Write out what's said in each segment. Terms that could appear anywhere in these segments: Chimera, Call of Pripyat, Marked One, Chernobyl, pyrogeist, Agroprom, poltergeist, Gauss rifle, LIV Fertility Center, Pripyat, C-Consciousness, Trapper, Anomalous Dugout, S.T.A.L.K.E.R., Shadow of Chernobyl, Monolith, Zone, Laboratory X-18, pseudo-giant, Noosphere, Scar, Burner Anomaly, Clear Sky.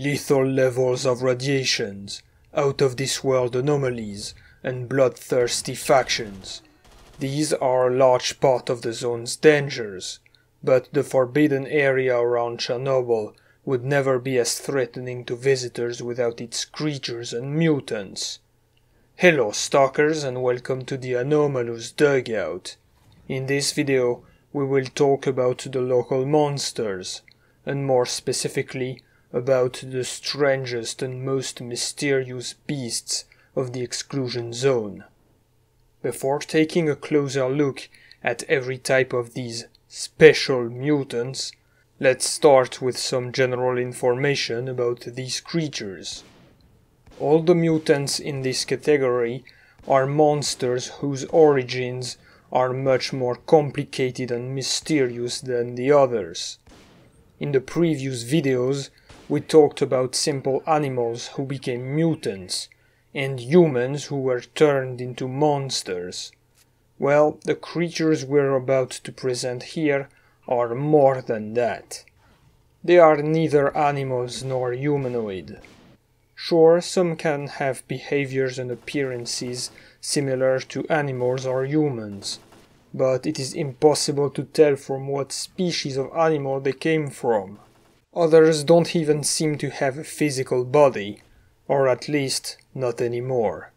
lethal levels of radiations, out-of-this-world anomalies, and bloodthirsty factions. These are a large part of the zone's dangers, but the forbidden area around Chernobyl would never be as threatening to visitors without its creatures and mutants. Hello stalkers, and welcome to the Anomalous Dugout. In this video we will talk about the local monsters, and more specifically about the strangest and most mysterious beasts of the exclusion zone. Before taking a closer look at every type of these special mutants, let's start with some general information about these creatures. All the mutants in this category are monsters whose origins are much more complicated and mysterious than the others. In the previous videos, we talked about simple animals who became mutants, and humans who were turned into monsters. Well, the creatures we're about to present here are more than that. They are neither animals nor humanoid. Sure, some can have behaviors and appearances similar to animals or humans, but it is impossible to tell from what species of animal they came from. Others don't even seem to have a physical body, or at least not anymore.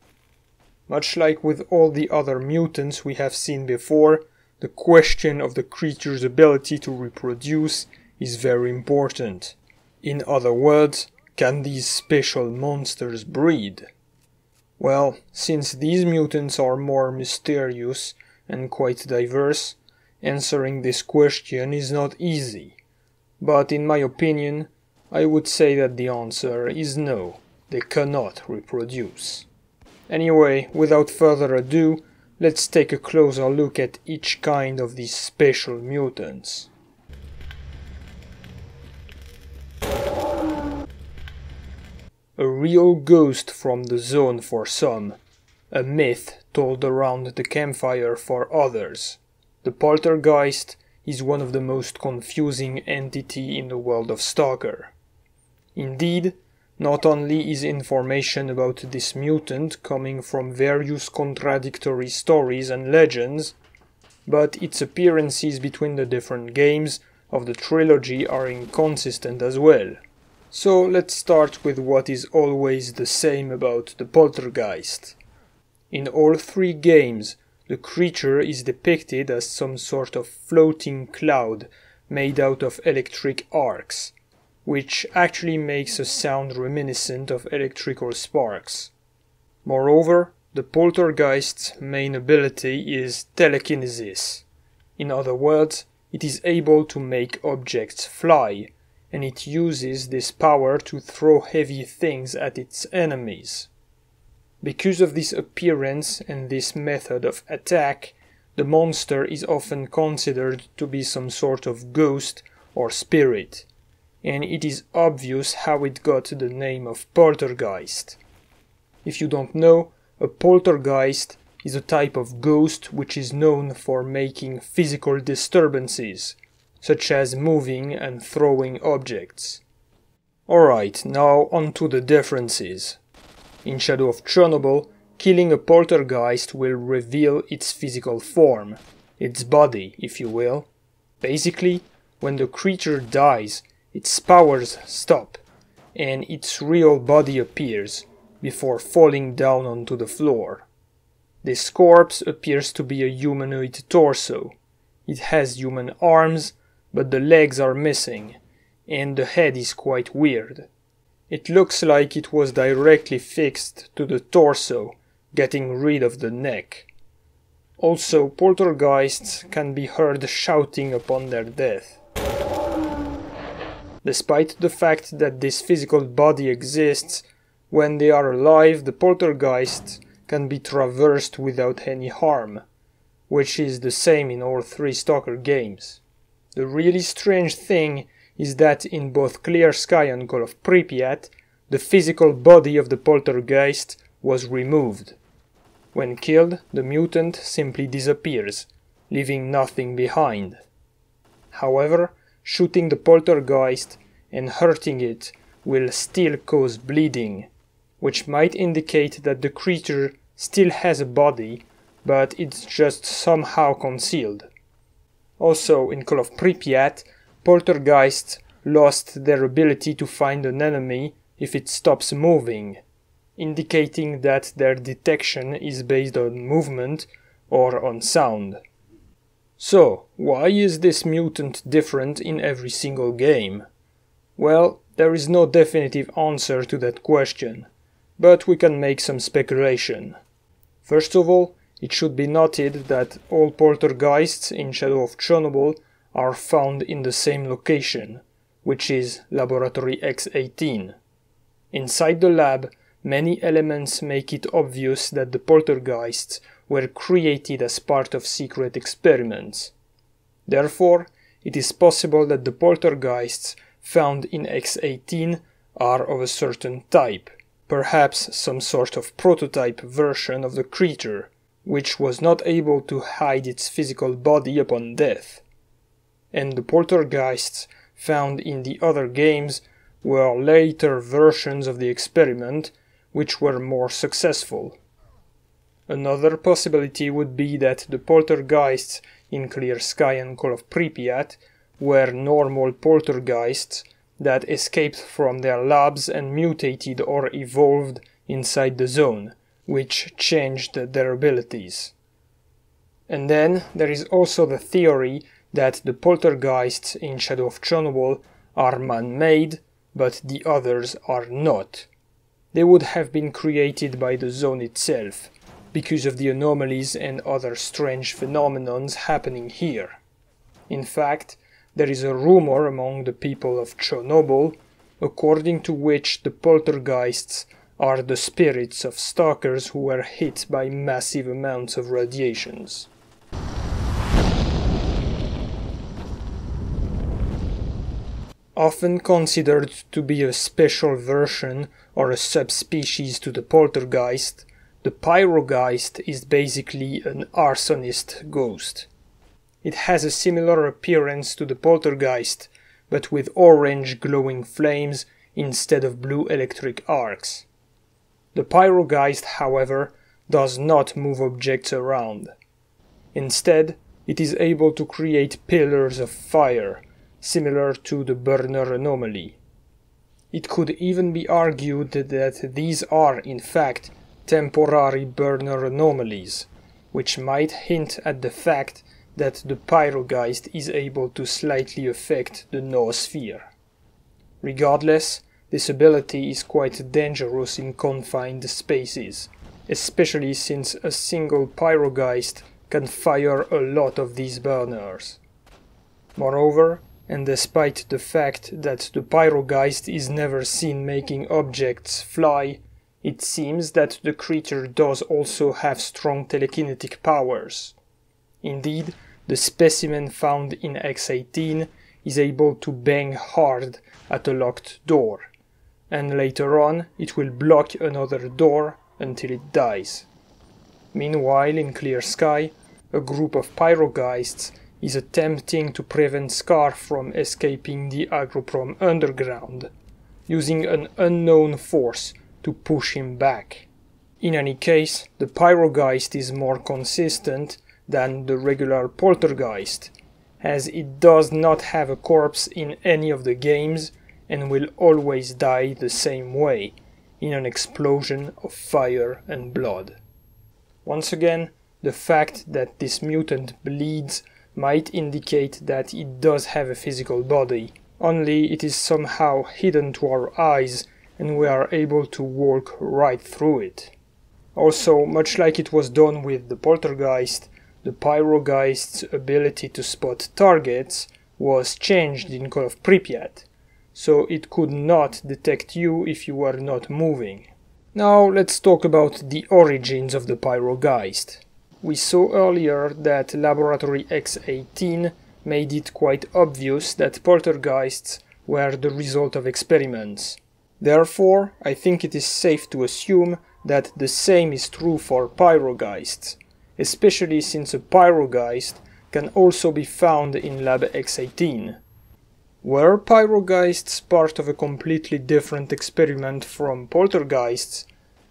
Much like with all the other mutants we have seen before, the question of the creature's ability to reproduce is very important. In other words, can these special monsters breed? Well, since these mutants are more mysterious and quite diverse, answering this question is not easy. But in my opinion, I would say that the answer is no, they cannot reproduce. Anyway, without further ado, let's take a closer look at each kind of these special mutants. A real ghost from the zone for some, a myth told around the campfire for others. The poltergeist is one of the most confusing entity in the world of Stalker. Indeed, not only is information about this mutant coming from various contradictory stories and legends, but its appearances between the different games of the trilogy are inconsistent as well. So let's start with what is always the same about the poltergeist. In all three games, the creature is depicted as some sort of floating cloud made out of electric arcs, which actually makes a sound reminiscent of electrical sparks. Moreover, the poltergeist's main ability is telekinesis. In other words, it is able to make objects fly, and it uses this power to throw heavy things at its enemies. Because of this appearance and this method of attack, the monster is often considered to be some sort of ghost or spirit, and it is obvious how it got the name of poltergeist. If you don't know, a poltergeist is a type of ghost which is known for making physical disturbances, such as moving and throwing objects. Alright, now on to the differences. In Shadow of Chernobyl, killing a poltergeist will reveal its physical form, its body, if you will. Basically, when the creature dies, its powers stop, and its real body appears, before falling down onto the floor. This corpse appears to be a humanoid torso. It has human arms, but the legs are missing, and the head is quite weird. It looks like it was directly fixed to the torso, getting rid of the neck. Also, poltergeists can be heard shouting upon their death. Despite the fact that this physical body exists, when they are alive, the poltergeists can be traversed without any harm, which is the same in all three Stalker games. The really strange thing is that in both Clear Sky and Call of Pripyat, the physical body of the poltergeist was removed. When killed, the mutant simply disappears, leaving nothing behind. However, shooting the poltergeist and hurting it will still cause bleeding, which might indicate that the creature still has a body, but it's just somehow concealed. Also, in Call of Pripyat, poltergeists lost their ability to find an enemy if it stops moving, indicating that their detection is based on movement or on sound. So, why is this mutant different in every single game? Well, there is no definitive answer to that question, but we can make some speculation. First of all, it should be noted that all poltergeists in Shadow of Chernobyl are found in the same location, which is Laboratory X-18. Inside the lab, many elements make it obvious that the poltergeists were created as part of secret experiments. Therefore, it is possible that the poltergeists found in X-18 are of a certain type, perhaps some sort of prototype version of the creature, which was not able to hide its physical body upon death. And the poltergeists found in the other games were later versions of the experiment, which were more successful. Another possibility would be that the poltergeists in Clear Sky and Call of Pripyat were normal poltergeists that escaped from their labs and mutated or evolved inside the zone, which changed their abilities. And then there is also the theory that the poltergeists in Shadow of Chernobyl are man-made, but the others are not. They would have been created by the zone itself, because of the anomalies and other strange phenomena happening here. In fact, there is a rumor among the people of Chernobyl, according to which the poltergeists are the spirits of stalkers who were hit by massive amounts of radiations. Often considered to be a special version or a subspecies to the poltergeist, the pyrogeist is basically an arsonist ghost. It has a similar appearance to the poltergeist, but with orange glowing flames instead of blue electric arcs. The pyrogeist, however, does not move objects around. Instead, it is able to create pillars of fire, similar to the Burner Anomaly. It could even be argued that these are, in fact, temporary Burner Anomalies, which might hint at the fact that the pyrogeist is able to slightly affect the Noosphere. Regardless, this ability is quite dangerous in confined spaces, especially since a single pyrogeist can fire a lot of these burners. Moreover, and despite the fact that the pyrogeist is never seen making objects fly, it seems that the creature does also have strong telekinetic powers. Indeed, the specimen found in X-18 is able to bang hard at a locked door, and later on it will block another door until it dies. Meanwhile, in Clear Sky, a group of pyrogeists is attempting to prevent Scar from escaping the Agroprom underground, using an unknown force to push him back. In any case, the pyrogeist is more consistent than the regular poltergeist, as it does not have a corpse in any of the games and will always die the same way, in an explosion of fire and blood. Once again, the fact that this mutant bleeds might indicate that it does have a physical body, only it is somehow hidden to our eyes and we are able to walk right through it. Also, much like it was done with the poltergeist, the pyrogeist's ability to spot targets was changed in Call of Pripyat, so it could not detect you if you were not moving. Now let's talk about the origins of the pyrogeist. We saw earlier that Laboratory X-18 made it quite obvious that poltergeists were the result of experiments. Therefore, I think it is safe to assume that the same is true for pyrogeists, especially since a pyrogeist can also be found in Lab X-18. Were pyrogeists part of a completely different experiment from poltergeists,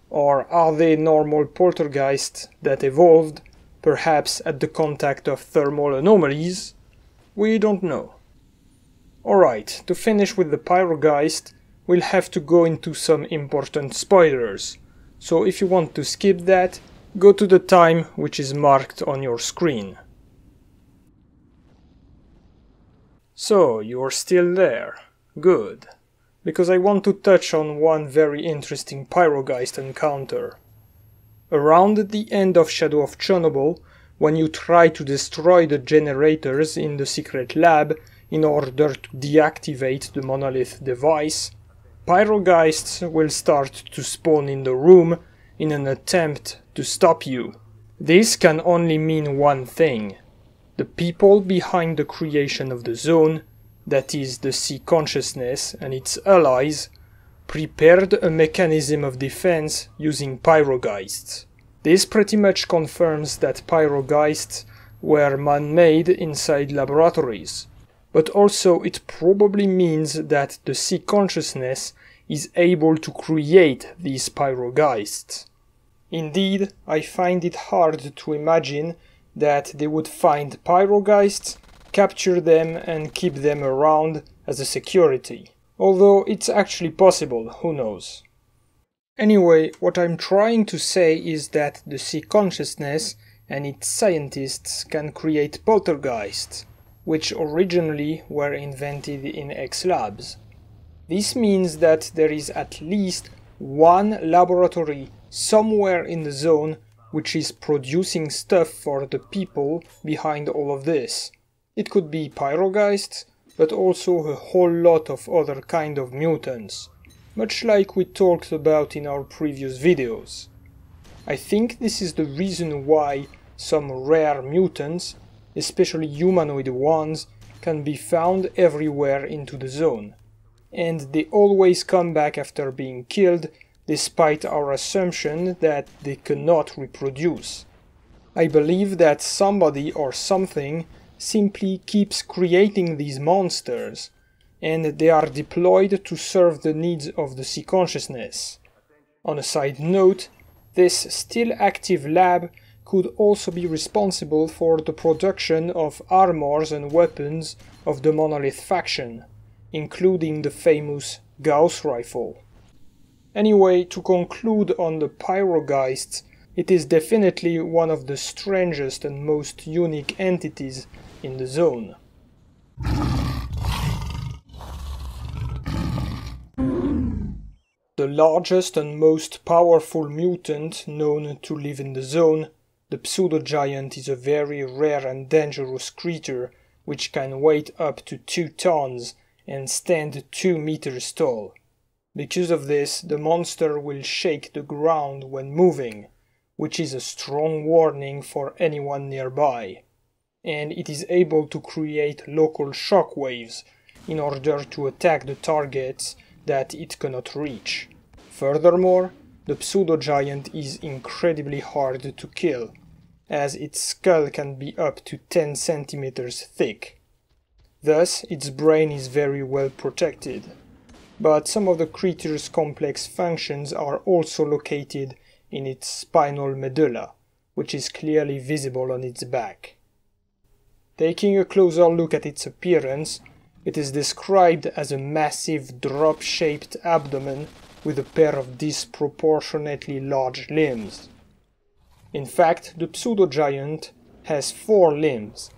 or are they normal poltergeists that evolved, perhaps at the contact of thermal anomalies? We don't know. Alright, to finish with the pyrogeist, we'll have to go into some important spoilers, so if you want to skip that, go to the time which is marked on your screen. So, you're still there. Good. Because I want to touch on one very interesting pyrogeist encounter. Around the end of Shadow of Chernobyl, when you try to destroy the generators in the secret lab in order to deactivate the monolith device, pyrogeists will start to spawn in the room in an attempt to stop you. This can only mean one thing. The people behind the creation of the zone, that is the C-Consciousness and its allies, prepared a mechanism of defense using pyrogeists. This pretty much confirms that pyrogeists were man-made inside laboratories, but also it probably means that the C-Consciousness is able to create these pyrogeists. Indeed, I find it hard to imagine that they would find pyrogeists, capture them and keep them around as a security. Although it's actually possible, who knows. Anyway, what I'm trying to say is that the C-Consciousness and its scientists can create poltergeists, which originally were invented in X-Labs. This means that there is at least one laboratory somewhere in the zone which is producing stuff for the people behind all of this. It could be pyrogeists, but also a whole lot of other kind of mutants, much like we talked about in our previous videos. I think this is the reason why some rare mutants, especially humanoid ones, can be found everywhere into the zone, and they always come back after being killed, despite our assumption that they cannot reproduce. I believe that somebody or something simply keeps creating these monsters, and they are deployed to serve the needs of the C-Consciousness. On a side note, this still active lab could also be responsible for the production of armors and weapons of the Monolith faction, including the famous Gauss rifle. Anyway, to conclude on the pyrogeists, it is definitely one of the strangest and most unique entities in the zone. The largest and most powerful mutant known to live in the zone, the pseudo-giant is a very rare and dangerous creature which can weigh up to 2 tons and stand 2 meters tall. Because of this, the monster will shake the ground when moving, which is a strong warning for anyone nearby, and it is able to create local shockwaves in order to attack the targets that it cannot reach. Furthermore, the pseudo-giant is incredibly hard to kill, as its skull can be up to 10 centimeters thick. Thus, its brain is very well protected. But some of the creature's complex functions are also located in its spinal medulla, which is clearly visible on its back. Taking a closer look at its appearance, it is described as a massive drop-shaped abdomen with a pair of disproportionately large limbs. In fact, the pseudo-giant has 4 limbs,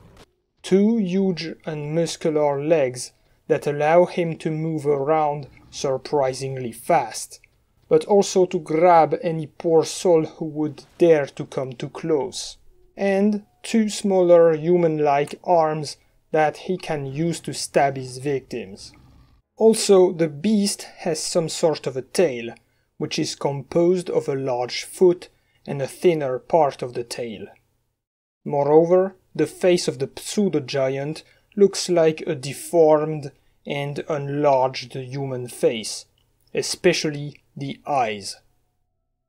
2 huge and muscular legs that allow him to move around surprisingly fast, but also to grab any poor soul who would dare to come too close, and 2 smaller human-like arms that he can use to stab his victims. Also, the beast has some sort of a tail, which is composed of a large foot and a thinner part of the tail. Moreover, the face of the pseudo-giant looks like a deformed and enlarged human face, especially the eyes.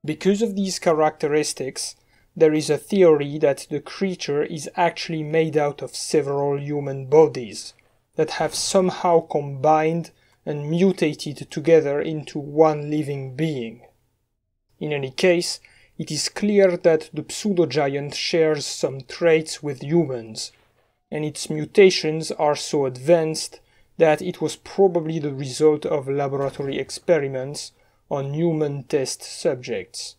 Because of these characteristics, there is a theory that the creature is actually made out of several human bodies, that have somehow combined and mutated together into one living being. In any case, it is clear that the pseudo-giant shares some traits with humans, and its mutations are so advanced that it was probably the result of laboratory experiments on human test subjects.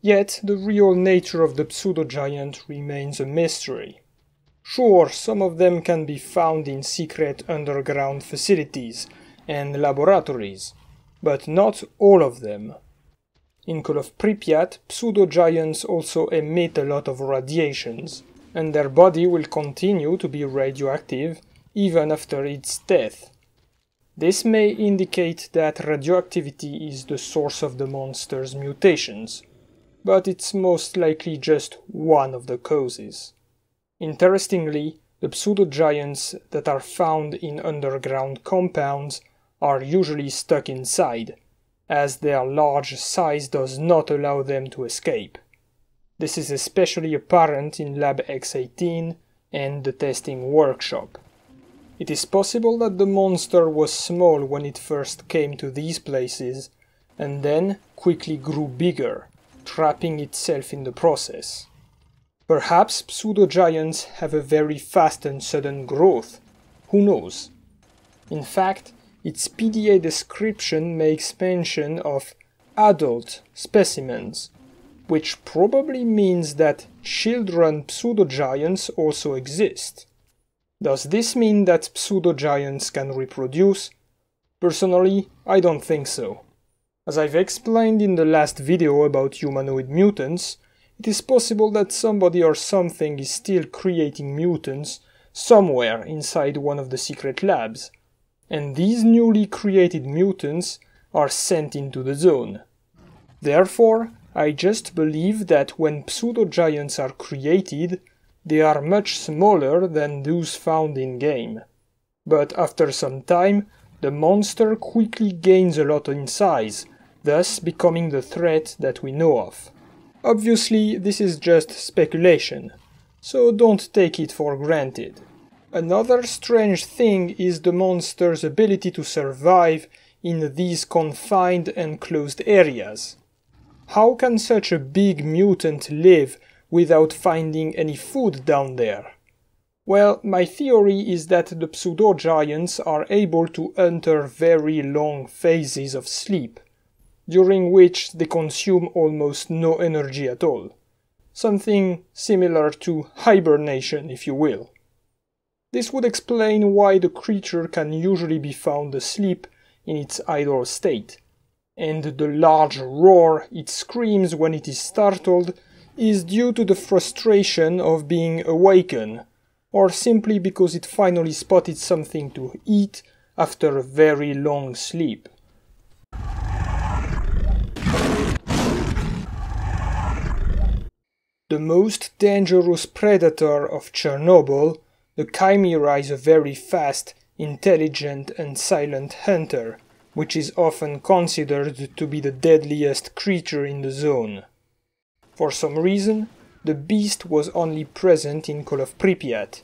Yet the real nature of the pseudo-giant remains a mystery. Sure, some of them can be found in secret underground facilities and laboratories, but not all of them. In Call of Pripyat, pseudo-giants also emit a lot of radiations, and their body will continue to be radioactive even after its death. This may indicate that radioactivity is the source of the monster's mutations, but it's most likely just one of the causes. Interestingly, the pseudo-giants that are found in underground compounds are usually stuck inside, as their large size does not allow them to escape. This is especially apparent in Lab X-18 and the testing workshop. It is possible that the monster was small when it first came to these places, and then quickly grew bigger, trapping itself in the process. Perhaps pseudo-giants have a very fast and sudden growth, who knows? In fact, its PDA description makes mention of adult specimens, which probably means that children pseudo-giants also exist. Does this mean that pseudo-giants can reproduce? Personally, I don't think so. As I've explained in the last video about humanoid mutants, it is possible that somebody or something is still creating mutants somewhere inside one of the secret labs, and these newly created mutants are sent into the zone. Therefore, I just believe that when pseudo-giants are created, they are much smaller than those found in-game. But after some time, the monster quickly gains a lot in size, thus becoming the threat that we know of. Obviously, this is just speculation, so don't take it for granted. Another strange thing is the monster's ability to survive in these confined and closed areas. How can such a big mutant live without finding any food down there? Well, my theory is that the pseudo-giants are able to enter very long phases of sleep, during which they consume almost no energy at all. Something similar to hibernation, if you will. This would explain why the creature can usually be found asleep in its idle state, and the large roar it screams when it is startled is due to the frustration of being awakened, or simply because it finally spotted something to eat after a very long sleep. The most dangerous predator of Chernobyl, the Chimera, is a very fast, intelligent and silent hunter, which is often considered to be the deadliest creature in the zone. For some reason, the beast was only present in Call of Pripyat,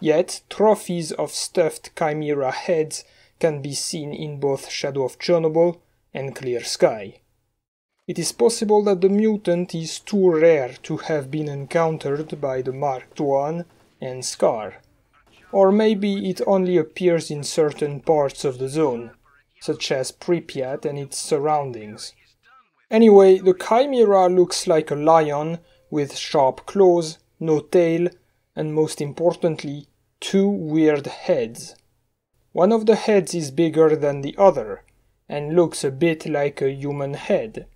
yet trophies of stuffed Chimera heads can be seen in both Shadow of Chernobyl and Clear Sky. It is possible that the mutant is too rare to have been encountered by the Marked One and Scar, or maybe it only appears in certain parts of the zone, such as Pripyat and its surroundings. Anyway, the Chimera looks like a lion with sharp claws, no tail, and most importantly, two weird heads. One of the heads is bigger than the other, and looks a bit like a human head,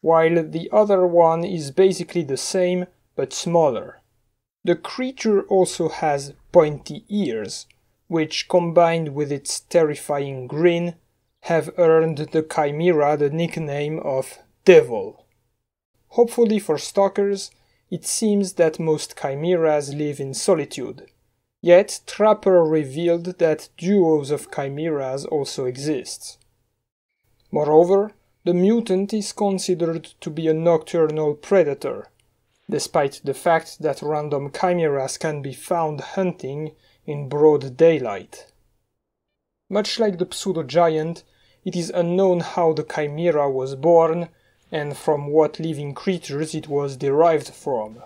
while the other one is basically the same, but smaller. The creature also has pointy ears, which combined with its terrifying grin, have earned the Chimera the nickname of Devil. Hopefully for stalkers, it seems that most Chimeras live in solitude, yet Trapper revealed that duos of Chimeras also exist. Moreover, the mutant is considered to be a nocturnal predator, despite the fact that random chimeras can be found hunting in broad daylight. Much like the pseudo-giant, it is unknown how the Chimera was born and from what living creatures it was derived from.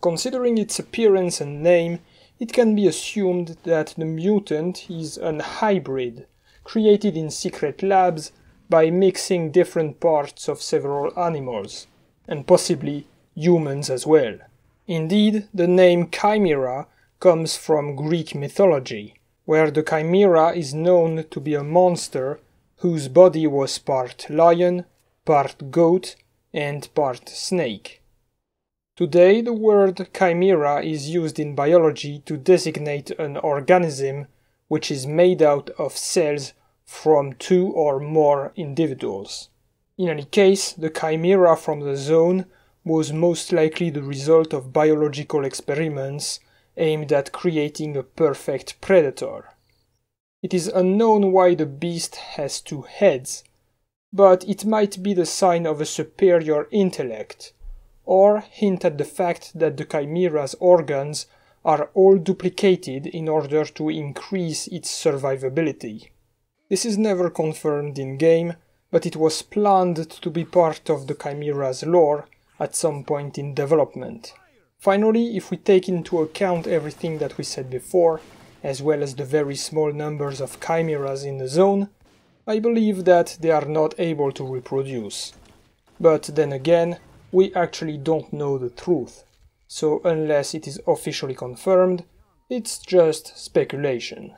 Considering its appearance and name, it can be assumed that the mutant is an hybrid, created in secret labs by mixing different parts of several animals, and possibly humans as well. Indeed, the name Chimera comes from Greek mythology, where the Chimera is known to be a monster whose body was part lion, part goat, and part snake. Today, the word chimera is used in biology to designate an organism which is made out of cells from two or more individuals. In any case, the chimera from the zone was most likely the result of biological experiments aimed at creating a perfect predator. It is unknown why the beast has two heads, but it might be the sign of a superior intellect, or hint at the fact that the chimera's organs are all duplicated in order to increase its survivability. This is never confirmed in-game, but it was planned to be part of the chimera's lore at some point in development. Finally, if we take into account everything that we said before, as well as the very small numbers of chimeras in the zone, I believe that they are not able to reproduce. But then again, we actually don't know the truth, so unless it is officially confirmed, it's just speculation.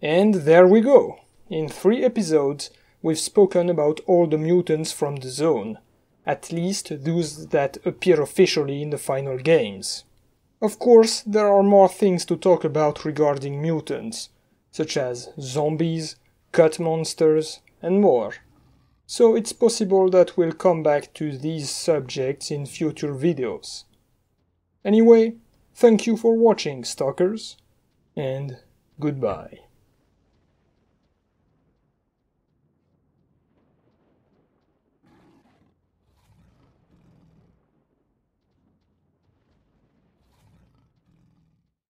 And there we go! In 3 episodes, we've spoken about all the mutants from the zone, at least those that appear officially in the final games. Of course, there are more things to talk about regarding mutants, such as zombies, cut monsters, and more. So it's possible that we'll come back to these subjects in future videos. Anyway, thank you for watching, stalkers, and goodbye.